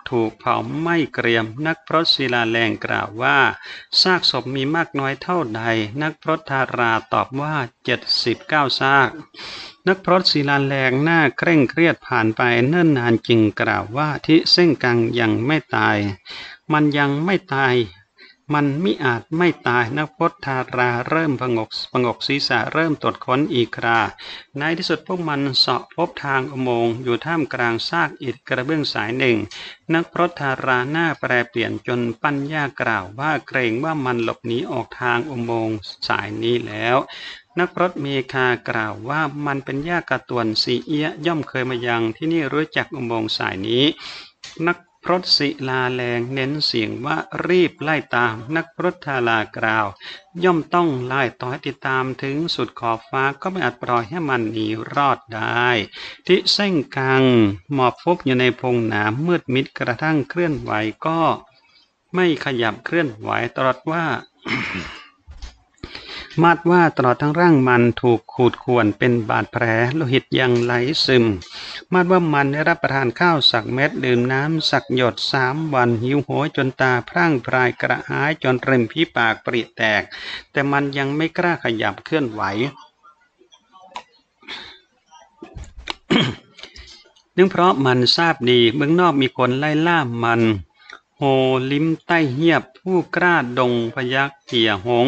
ถูกเผาไหม้เกรียมนักพรตศิลาแรงกล่าวว่าซากศพมีมากน้อยเท่าใดนักพรตธาราตอบว่าเจ็ดสิบเก้าซากนักพรตศิลาแรงหน้าเคร่งเครียดผ่านไปเนิ่นนานจึงกล่าวว่าทิเส้งกังยังไม่ตายมันยังไม่ตายมันมิอาจไม่ตายนักพรตธาราเริ่มผงกผงกศีรษะเริ่มตรวจค้นอีกคราในที่สุดพวกมันเสาะพบทางอุโมงค์อยู่ท่ามกลางซากอิฐกระเบื้องสายหนึ่งนักพรตธาราหน้าแปรเปลี่ยนจนปัญญากล่าวว่าเกรงว่ามันหลบหนีออกทางอุโมงค์สายนี้แล้วนักพรตเมฆากล่าวว่ามันเป็นหญ้ากระต่วนสีเอี้ยย่อมเคยมายังที่นี่รู้จักอุโมงค์สายนี้นักพรตศิลาแรงเน้นเสียงว่ารีบไล่ตามนักพรตธารา กล่าวย่อมต้องไล่ต่อให้ติดตามถึงสุดขอบฟ้าก็ไม่อาจปล่อยให้มันหนีรอดได้ทิเส้งกังหมอบฟุบอยู่ในพงหนามืดมิดกระทั่งเคลื่อนไหวก็ไม่ขยับเคลื่อนไหวตลอดว่า มาดว่าตลอดทั้งร่างมันถูกขูดข่วนเป็นบาดแผลโลหิตยังไหลซึมมาดว่ามันได้รับประทานข้าวสักเม็ดดื่มน้ำสักหยดสามวันหิวโหยจนตาพร่างพรายกระหายจนริมฝีปากปริแตกแต่มันยังไม่กล้าขยับเคลื่อนไหว เนื่องเพราะมันทราบดีเมืองนอกมีคนไล่ล่ามันโฮลิ้มใต้เหียบผู้กล้าดงพยักเจียหง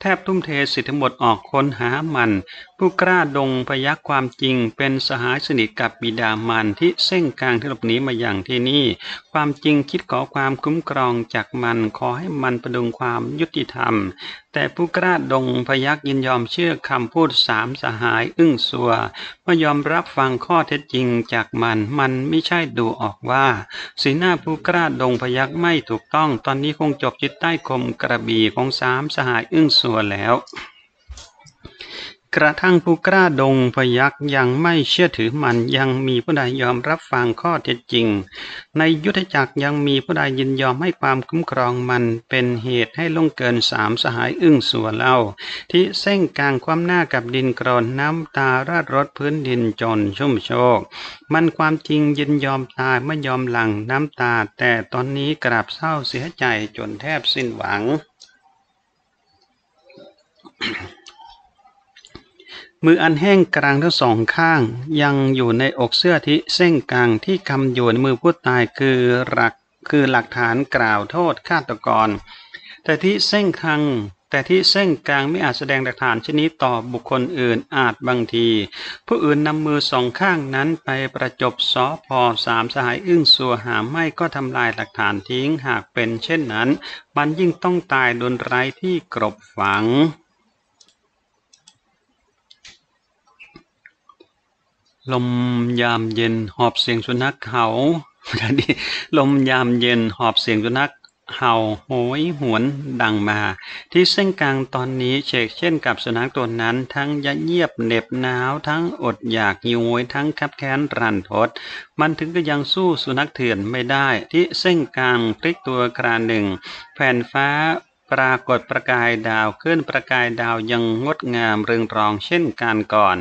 แทบทุ่มเทสิทธิหมดออกค้นหามันผู้กล้าดงพยักความจริงเป็นสหายสนิทกับบิดามันที่เส้งกลางที่หลบหนีมาอย่างที่นี่ความจริงคิดขอความคุ้มครองจากมันขอให้มันประดุงความยุติธรรมแต่ผู้กล้าดงพยักยินยอมเชื่อคำพูดสามสหายอึ้งสัวไม่ยอมรับฟังข้อเท็จจริงจากมันมันไม่ใช่ดูออกว่าสีหน้าผู้กล้าดงพยักไม่ถูกต้องตอนนี้คงจบจิตใต้คมกระบี่ของสามสหายอึ้งสัวแล้วกระทั่งผู้กล้าดงพยักยังไม่เชื่อถือมันยังมีผู้ใดยอมรับฟังข้อเท็จจริงในยุทธจักรยังมีผู้ใดยินยอมให้ความคุ้มครองมันเป็นเหตุให้ล่วงเกินสามสหายอึ้งสัวเล่าที่เส้งกลางความหน้ากับดินกรนน้ำตาราดรดพื้นดินจนชุ่มโชกมันความจริงยินยอมตายไม่ยอมหลั่งน้ำตาแต่ตอนนี้กราบเศร้าเสียใจจนแทบสิ้นหวัง มืออันแห้งกลางทั้งสองข้างยังอยู่ในอกเสื้อทิเส้งกลางที่คำอยู่ในมือผู้ตายคือหลักคือหลักฐานกล่าวโทษฆาตกรแต่ทิเส้งกลางแต่ที่เส้งกลางไม่อาจแสดงหลักฐานชนิดต่อบุคคลอื่นอาจบางทีผู้อื่นนำมือสองข้างนั้นไปประจบสภสามสหายอึ้งสัวหาไม่ก็ทำลายหลักฐานทิ้งหากเป็นเช่นนั้นมันยิ่งต้องตายโดนไร้ที่กลบฝังลมยามเย็นหอบเสียงสุนัขเห่าลมยามเย็นหอบเสียงสุนัขเห่าโหยหวนดังมาที่เส้นกลางตอนนี้เชกเช่นกับสุนัขตัวนั้นทั้งยัดเยียบเหน็บหนาวทั้งอดอยากหิวโหยทั้งคับแค้นรันทดมันถึงก็ยังสู้สุนัขเถื่อนไม่ได้ที่เส้นกลางพลิกตัวคราหนึ่งแผ่นฟ้าปรากฏประกายดาวขึ้นประกายดาวยังงดงามเรืองรองเช่นการก่อน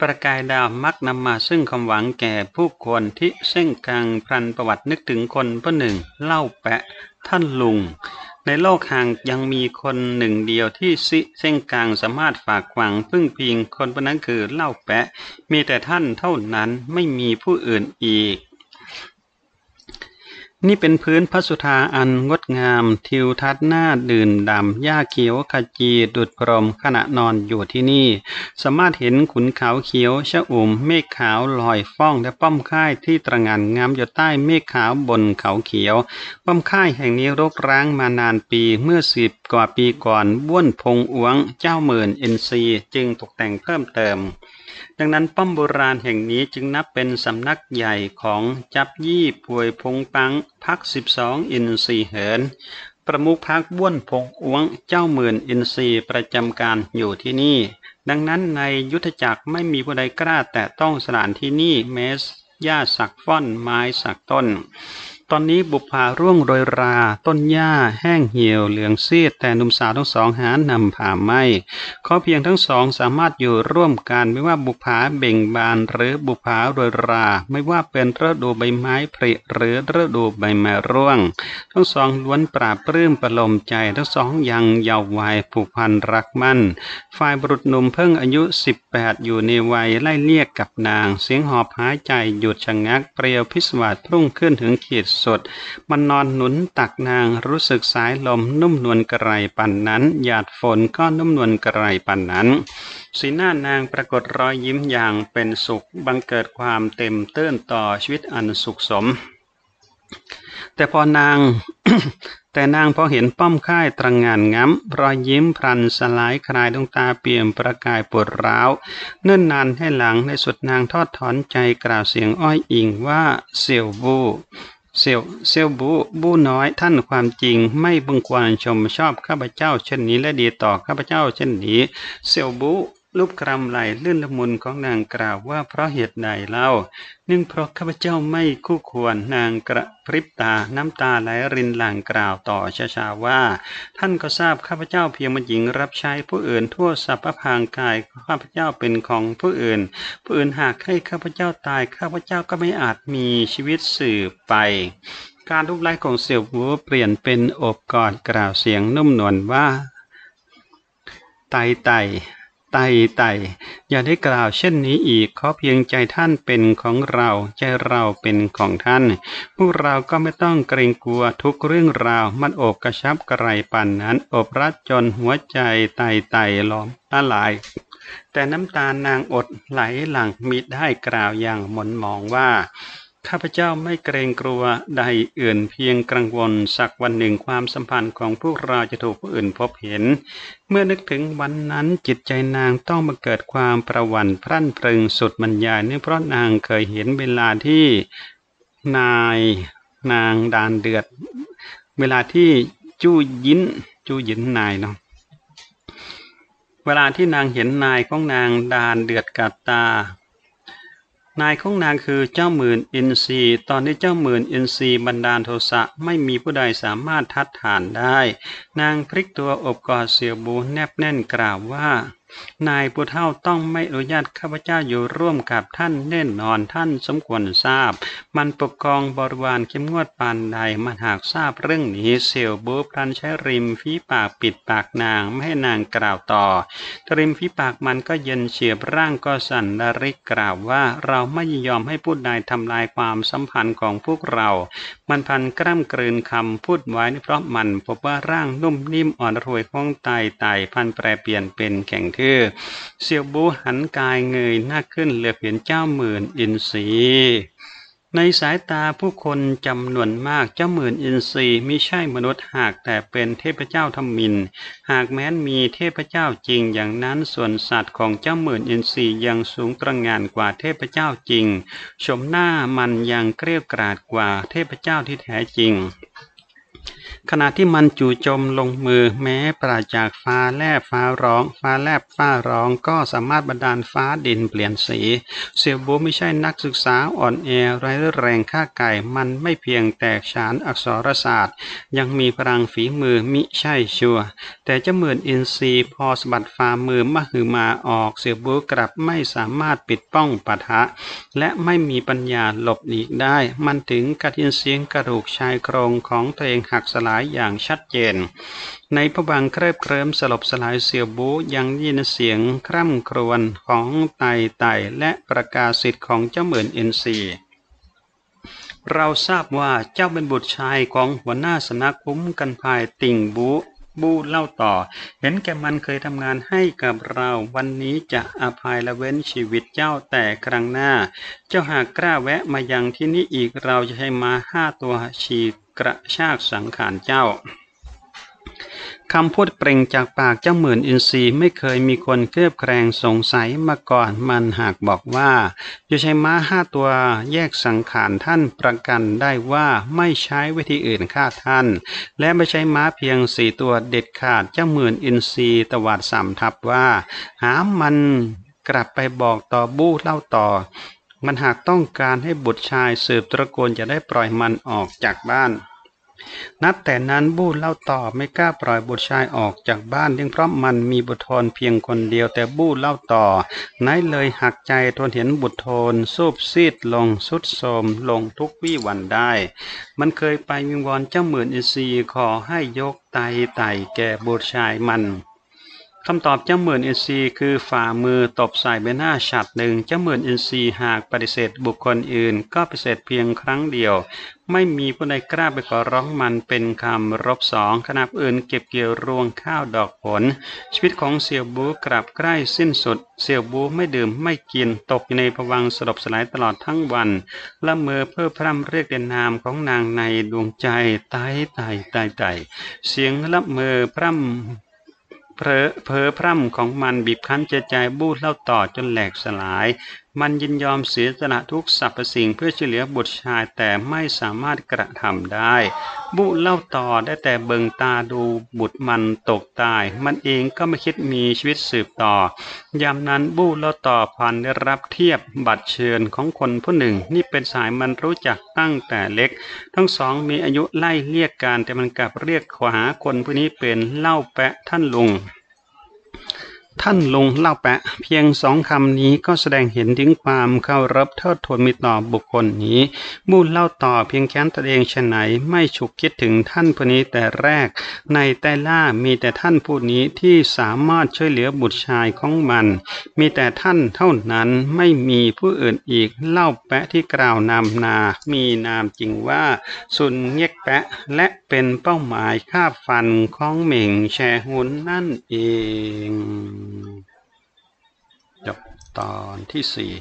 ประกายดาวมักนำมาซึ่งความหวังแก่ผู้คนที่เส้นกลางพลันประวัตินึกถึงคนผู้หนึ่งเล่าแปะท่านลุงในโลกห่างยังมีคนหนึ่งเดียวที่ซิเส้นกลางสามารถฝากหวังพึ่งพิงคนผู้นั้นคือเล่าแปะมีแต่ท่านเท่านั้นไม่มีผู้อื่นอีก นี่เป็นพื้นพระสุธาอันงดงามทิวทัศน์หน้าดื่นดำหญ้าเขียวขจีดุจพรหมขณะนอนอยู่ที่นี่สามารถเห็นขุนเขาเขียวชอุ่มเมฆขาวลอยฟ้องและป้อมค่ายที่ตระหง่านงามอยู่ใต้เมฆขาวบนเขาเขียวป้อมค่ายแห่งนี้รกร้างมานานปีเมื่อสิบกว่าปีก่อนบ้วนพงอ้วงเจ้าหมื่นเอ็นซีจึงตกแต่งเพิ่มเติมดังนั้นป้อมโบราณแห่งนี้จึงนับเป็นสำนักใหญ่ของจับยี่ป่วยพงปังพักสิบสองอินทรีเหินประมุขพักบ้วนพงอ้วงเจ้าหมื่นอินทรีประจำการอยู่ที่นี่ดังนั้นในยุทธจักรไม่มีผู้ใดกล้าแต่ต้องสถานที่นี่แม้หญ้าสักฟ้อนไม้สักต้นตอนนี้บุปผาร่วงโรยราต้นหญ้าแห้งเหี่ยวเหลืองซีดแต่หนุ่มสาวทั้งสองหานำผ่าไหมขอเพียงทั้งสองสามารถอยู่ร่วมกันไม่ว่าบุปผาเบ่งบานหรือบุปผาโรยราไม่ว่าเป็นฤดูใบไม้ผลิหรือฤดูใบไม้ร่วงทั้งสองล้วนปราบปลื้มประโลมใจทั้งสองยังเยาว์วัยผูกพันรักมั่นฝ่ายบุรุษหนุ่มเพิ่งอายุสิบแปดอยู่ในวัยไล่เลี่ยกับนางเสียงหอบหายใจหยุดชะงักเปรียวพิศวาสพุ่งขึ้นถึงขีดสดมันนอนหนุนตักนางรู้สึกสายลมนุ่มนวลกระไรปันนั้นหยาดฝนก็นุ่มนวลกระไรปันนั้นสีหน้านางปรากฏรอยยิ้มอย่างเป็นสุขบังเกิดความเต็มตื้นต่อชีวิตอันสุขสมแต่พอนาง แต่นางพอเห็นป้อมค่ายตระหง่านงามรอยยิ้มพรันสลายคลายดวงตาเปี่ยมประกายปวดร้าวเนิ่นนานให้หลังในสุดนางทอดถอนใจกล่าวเสียงอ้อยอิงว่าเสี่ยวบูเซียวเซียวบูบูน้อยท่านความจริงไม่พึงควรชมชอบข้าพเจ้าเช่นนี้และดีต่อข้าพเจ้าเช่นนี้เซียวบูรูปกรำไหลลื่นละมุนของนางกล่าวว่าเพราะเหตุใดเล่าเนื่องเพราะข้าพเจ้าไม่คู่ควรนางกระพริบตาน้ำตาไหลรินหลั่งกล่าวต่อช้าๆว่าท่านก็ทราบข้าพเจ้าเพียงมันหญิงรับใช้ผู้อื่นทั่วสรรพพางกายข้าพเจ้าเป็นของผู้อื่นผู้อื่นหากให้ข้าพเจ้าตายข้าพเจ้าก็ไม่อาจมีชีวิตสืบไปการรูปไล่ของเสี่ยวหัวเปลี่ยนเป็นอบกอดกล่าวเสียงนุ่มนวลว่าไต่ไต่ไต่ไต่อย่าได้กล่าวเช่นนี้อีกขอเพียงใจท่านเป็นของเราใจเราเป็นของท่านพวกเราก็ไม่ต้องเกรงกลัวทุกเรื่องราวมันอบกระชับกระไรปั่นนั้นอบรัดจนหัวใจไต่ไต่หลอมละลายแต่น้ำตานางอดไหลหลั่งมิได้กล่าวอย่างหม่นหมองว่าข้าพเจ้าไม่เกรงกลัวใดอื่นเพียงกังวลสักวันหนึ่งความสัมพันธ์ของพวกเราจะถูกผู้อื่นพบเห็นเมื่อนึกถึงวันนั้นจิตใจนางต้องมาเกิดความประหวั่นพรั่นพรึงสุดบรรยายเนื่องเพราะนางเคยเห็นเวลาที่นายนางดานเดือดเวลาที่จู้ยิ้นจู้ยิ้นนายเนาะเวลาที่นางเห็นนายของนางดานเดือดกับตานายของนางคือเจ้าหมื่นอินทรีตอนนี้เจ้าหมื่นอินทรีบันดาลโทสะไม่มีผู้ใดสามารถทัดทานได้นางพลิกตัวอบกอดเสี่ยวบูแนบแน่นกล่าวว่านายผู้เฒ่าต้องไม่อนุญาตข้าพเจ้าอยู่ร่วมกับท่านแน่นอนท่านสมควรทราบมันปกครองบริวารเข้มงวดปานใดมันหากทราบเรื่องนี้เสี่ยวบูพลันใช้ริมฝีปากปิดปากนางไม่ให้นางกล่าวต่อริมฝีปากมันก็เย็นเฉียบร่างก็สั่นระริกกล่าวว่าเราไม่ยอมให้ผู้ใดทำลายความสัมพันธ์ของพวกเรามันพันกล้ำกลืนคำพูดไว้เพราะมันพบว่าร่างนุ่มนิ่มอ่อนร่วยของไตไตพันแปรเปลี่ยนเป็นแข็งทื่อเสี่ยวบูหันกายเงยหน้าขึ้นเหลือบเห็นเจ้าหมื่นอินทรีในสายตาผู้คนจำนวนมากเจ้าหมื่นอินทรีมิใช่มนุษย์หากแต่เป็นเทพเจ้าทมิฬหากแม้นมีเทพเจ้าจริงอย่างนั้นส่วนสัตว์ของเจ้าหมื่นอินทรียังสูงตระหง่านกว่าเทพเจ้าจริงชมหน้ามันยังเกรี้ยวกราดกว่าเทพเจ้าที่แท้จริงขณะที่มันจู่โจมลงมือแม้ปราศจากฟ้าแลบฟ้าร้องฟ้าแลบฟ้าร้องก็สามารถบันดาลฟ้าดินเปลี่ยนสีเสี่ยวบูไม่ใช่นักศึกษาอ่อนแอไร้แรงฆ่าไก่มันไม่เพียงแตกฉานอักษรศาสตร์ยังมีพลังฝีมือมิใช่ชัวแต่เจ้าหมื่นอินทรีพอสะบัดฝ่ามือมหึมาออกเสี่ยวบูกลับไม่สามารถปิดป้องปะทะและไม่มีปัญญาหลบหลีกได้มันถึงกระทินเสียงกระดูกชายโครงของตัวเองหักสลายอย่างชัดเจนในพระบางเคลิบเคลิ้มสลบสลายเสี่ยวบูยังยินเสียงคร่ำครวญของไต่ไต่และประกาศสิทธิ์ของเจ้าหมื่นอินทรี เราทราบว่าเจ้าเป็นบุตรชายของหัวหน้าสำนักคุ้มกันภัยติ่งบูบูเล่าต่อเห็นแก่มันเคยทำงานให้กับเราวันนี้จะอภัยละเว้นชีวิตเจ้าแต่ครั้งหน้าเจ้าหากกล้าแวะมายังที่นี่อีกเราจะให้ม้าห้าตัวฉีกกระชากสังขารเจ้าคำพูดเปล่งจากปากเจ้าหมื่นอินทรีไม่เคยมีคนเคลือบแคลงสงสัยมาก่อนมันหากบอกว่าจะใช้ม้าห้าตัวแยกสังขารท่านประกันได้ว่าไม่ใช้วิธีอื่นฆ่าท่านและไม่ใช้ม้าเพียงสี่ตัวเด็ดขาดเจ้าหมื่นอินทรีตวาดสามทับว่าหามันกลับไปบอกต่อบู้เล่าต่อมันหากต้องการให้บุตรชายสืบตระกูลจะได้ปล่อยมันออกจากบ้านนับแต่นั้นบู้เล่าต่อไม่กล้าปล่อยบุตรชายออกจากบ้านเนื่องเพราะมันมีบุตรทนเพียงคนเดียวแต่บู้เล่าต่อนั่นเลยหักใจทนเห็นบุตรทนสูบซีดลงสุดโทมลงทุกวี่วันได้มันเคยไปวิงวอนเจ้าหมื่นอินทรีขอให้ยกไตไตแก่บุตรชายมันคำตอบเจ้าหมื่นอินทรีคือฝ่ามือตบใส่ใบหน้าฉัดหนึ่งเจ้าหมื่นอินทรีหากปฏิเสธบุคคลอื่นก็ปฏิเสธเพียงครั้งเดียวไม่มีผู้ใดกล้าไปขอร้องมันเป็นคำรบสองขณะอื่นเก็บเกี่ยวรวงข้าวดอกผลชีวิตของเสี่ยวบูกลับใกล้สิ้นสุดเสี่ยวบูไม่ดื่มไม่กินตกอยู่ในภวังค์สลบสลายตลอดทั้งวันละเมอเพ้อพร่ำเรียกเรียนนามของนางในดวงใจไต่ไต่ไต่ไต่เสียงละเมอพร่ำเผลอพร่ำของมันบีบคั้นใจใจบู้เล่าต่อจนแหลกสลายมันยินยอมเสียสละทุกสรรพสิ่งเพื่อช่วยเหลือบุตรชายแต่ไม่สามารถกระทำได้บู้เล่าต่อได้แต่เบิ่งตาดูบุตรมันตกตายมันเองก็ไม่คิดมีชีวิตสืบต่อยามนั้นบู้เล่าต่อพันได้รับเทียบบัตรเชิญของคนผู้หนึ่งนี่เป็นสายมันรู้จักตั้งแต่เล็กทั้งสองมีอายุไล่เรียกกันแต่มันกลับเรียกขวาคนผู้นี้เป็นเล่าแปะท่านลุงท่านลุงเล่าแปะเพียงสองคำนี้ก็แสดงเห็นถึงความเคารพเทิดทูนมีต่อบุคคลนี้บู้เล่าต่อเพียงแค้นตัวเองชะไหนไม่ฉุกคิดถึงท่านผู้นี้แต่แรกในใต้ล่ามีแต่ท่านผู้นี้ที่สามารถช่วยเหลือบุตรชายของมันมีแต่ท่านเท่านั้นไม่มีผู้อื่นอีกเล่าแปะที่กล่าวนำนามีนามจริงว่าซุนเงียกแปะและเป็นเป้าหมายฆ่าฟันของเหม่งแชหุนนั่นเองจบตอนที่สี่